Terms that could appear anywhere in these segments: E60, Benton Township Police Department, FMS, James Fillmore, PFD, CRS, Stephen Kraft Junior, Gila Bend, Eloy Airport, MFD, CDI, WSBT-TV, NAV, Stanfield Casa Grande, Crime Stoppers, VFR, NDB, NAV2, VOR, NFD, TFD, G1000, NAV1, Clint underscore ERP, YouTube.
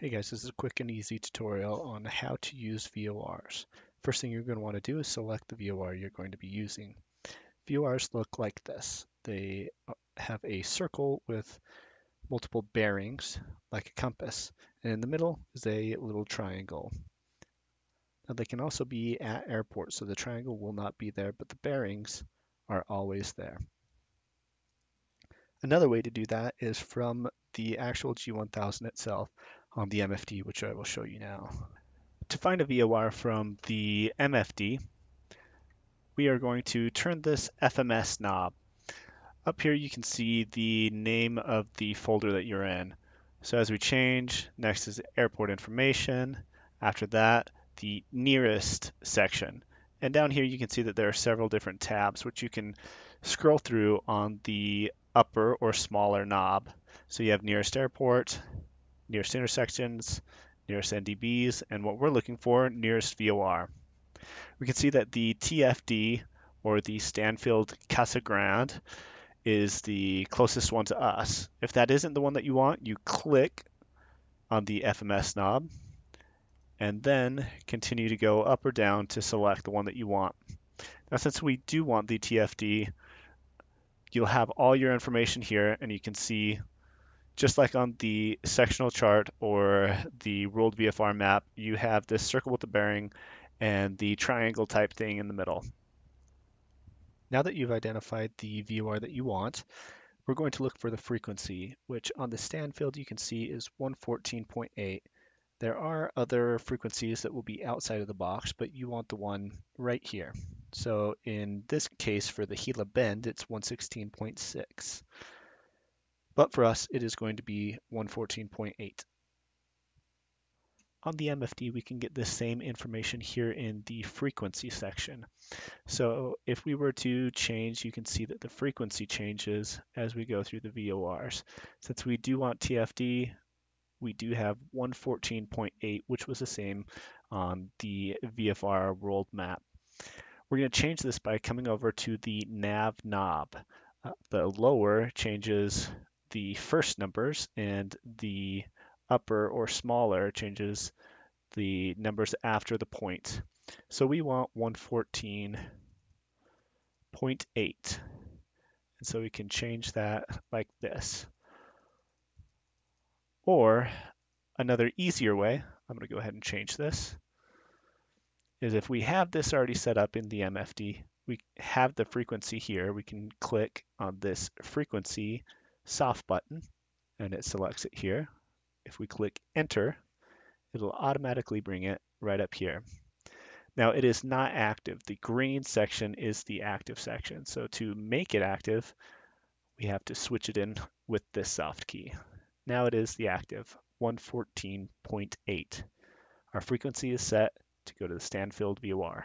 Hey guys, this is a quick and easy tutorial on how to use VORs. First thing you're going to want to do is select the VOR you're going to be using. VORs look like this. They have a circle with multiple bearings, like a compass, and in the middle is a little triangle. Now they can also be at airports, so the triangle will not be there, but the bearings are always there. Another way to do that is from the actual G1000 itself, on the MFD, which I will show you now. To find a VOR from the MFD, we are going to turn this FMS knob. Up here you can see the name of the folder that you're in. So as we change, next is airport information, after that the nearest section. And down here you can see that there are several different tabs which you can scroll through on the upper or smaller knob. So you have nearest airport, nearest intersections, nearest NDBs, and what we're looking for, nearest VOR. We can see that the TFD, or the Stanfield Casa Grande, is the closest one to us. If that isn't the one that you want, you click on the FMS knob, and then continue to go up or down to select the one that you want. Now, since we do want the TFD, you'll have all your information here, and you can see just like on the sectional chart or the ruled VFR map, you have this circle with the bearing and the triangle type thing in the middle. Now that you've identified the VOR that you want, we're going to look for the frequency, which on the Stanfield you can see is 114.8. There are other frequencies that will be outside of the box, but you want the one right here. So in this case for the Gila Bend, it's 116.6. But for us, it is going to be 114.8. On the MFD, we can get this same information here in the frequency section. So if we were to change, you can see that the frequency changes as we go through the VORs. Since we do want TFD, we do have 114.8, which was the same on the VFR world map. We're going to change this by coming over to the NAV knob. The lower changes the first numbers, and the upper or smaller changes the numbers after the point. So we want 114.8. And so we can change that like this. Or another easier way, I'm going to go ahead and change this, is if we have this already set up in the MFD, we have the frequency here, we can click on this frequency soft button and it selects it here. If we click enter, it'll automatically bring it right up here. Now it is not active. The green section is the active section. So to make it active, we have to switch it in with this soft key. Now it is the active 114.8. Our frequency is set to go to the Stanfield VOR.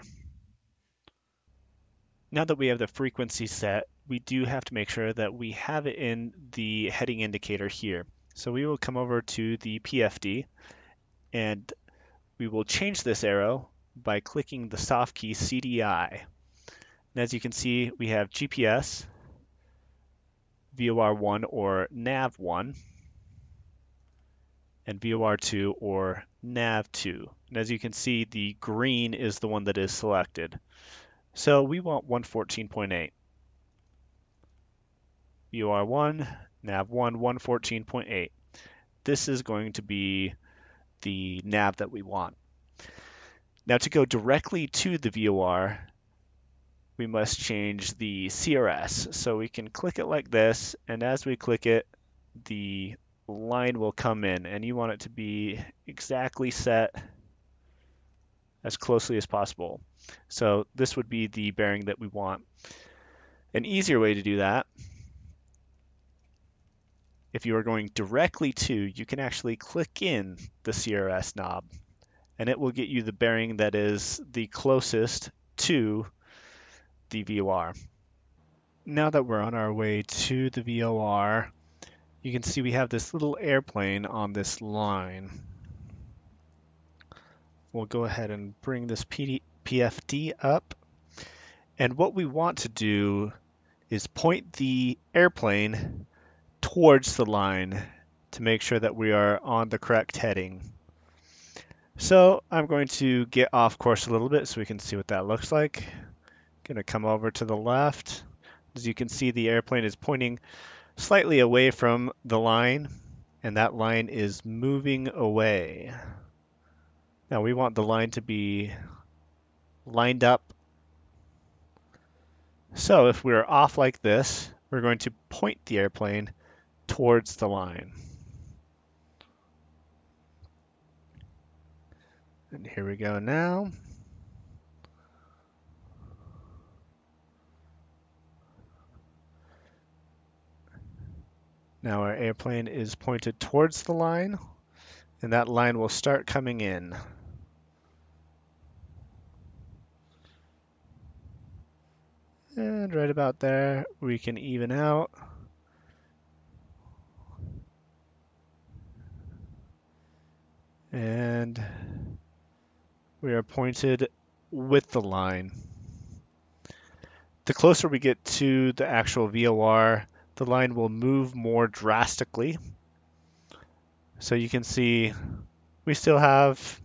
Now that we have the frequency set, we do have to make sure that we have it in the heading indicator here. So we will come over to the PFD and we will change this arrow by clicking the soft key CDI. And as you can see, we have GPS, VOR1 or NAV1, and VOR2 or NAV2. And as you can see, the green is the one that is selected. So we want 114.8. VOR1, NAV1, 114.8. This is going to be the NAV that we want. Now to go directly to the VOR, we must change the CRS. So we can click it like this, and as we click it, the line will come in, and you want it to be exactly set as closely as possible. So this would be the bearing that we want. An easier way to do that, if you are going directly to, you can actually click in the CRS knob and it will get you the bearing that is the closest to the VOR. Now that we're on our way to the VOR, you can see we have this little airplane on this line. We'll go ahead and bring this PFD up. And what we want to do is point the airplane towards the line to make sure that we are on the correct heading. So I'm going to get off course a little bit so we can see what that looks like. I'm going to come over to the left. As you can see, the airplane is pointing slightly away from the line, and that line is moving away. Now we want the line to be lined up. So if we're off like this, we're going to point the airplane towards the line. And here we go now. Now our airplane is pointed towards the line, and that line will start coming in. And right about there, we can even out. And we are pointed with the line. The closer we get to the actual VOR, the line will move more drastically. So you can see we still have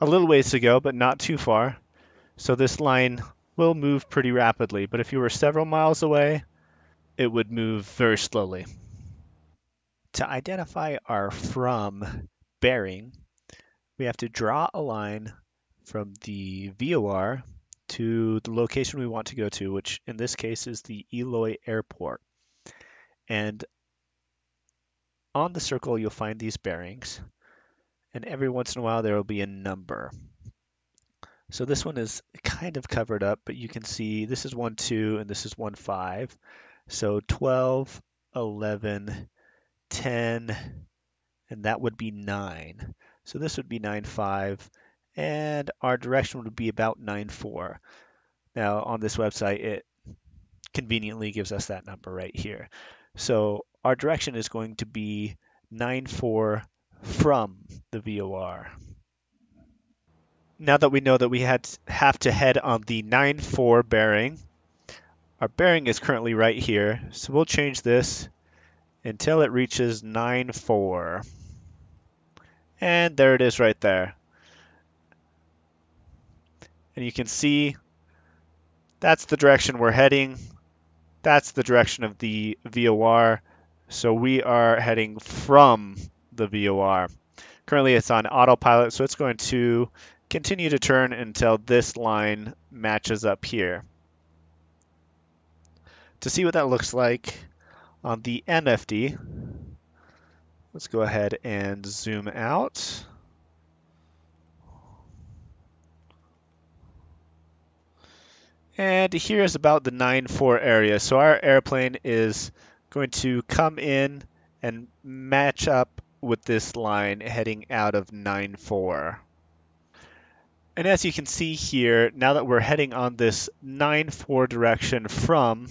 a little ways to go, but not too far. So this line will move pretty rapidly, but if you were several miles away, it would move very slowly. To identify our from bearing, we have to draw a line from the VOR to the location we want to go to, which in this case is the Eloy Airport. And on the circle, you'll find these bearings, and every once in a while there will be a number. So this one is kind of covered up, but you can see this is 1, 2, and this is 1, 5. So 12, 11, 10, and that would be 9. So this would be 9, 5, and our direction would be about 9, 4. Now on this website, it conveniently gives us that number right here. So our direction is going to be 9-4 from the VOR. Now that we know that we have to head on the 9-4 bearing, our bearing is currently right here, so we'll change this until it reaches 9-4. And there it is right there. And you can see that's the direction we're heading. That's the direction of the VOR, so we are heading from the VOR. Currently it's on autopilot, so it's going to continue to turn until this line matches up here. To see what that looks like on the NFD, let's go ahead and zoom out. And here's about the 9-4 area. So our airplane is going to come in and match up with this line heading out of 9-4. And as you can see here, now that we're heading on this 9-4 direction from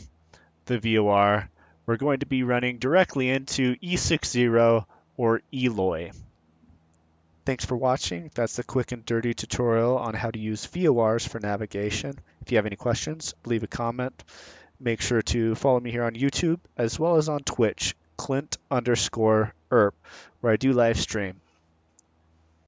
the VOR, we're going to be running directly into E60 or Eloy. Thanks for watching. That's the quick and dirty tutorial on how to use VORs for navigation. If you have any questions, leave a comment. Make sure to follow me here on YouTube as well as on Twitch, Clint underscore ERP, where I do live stream.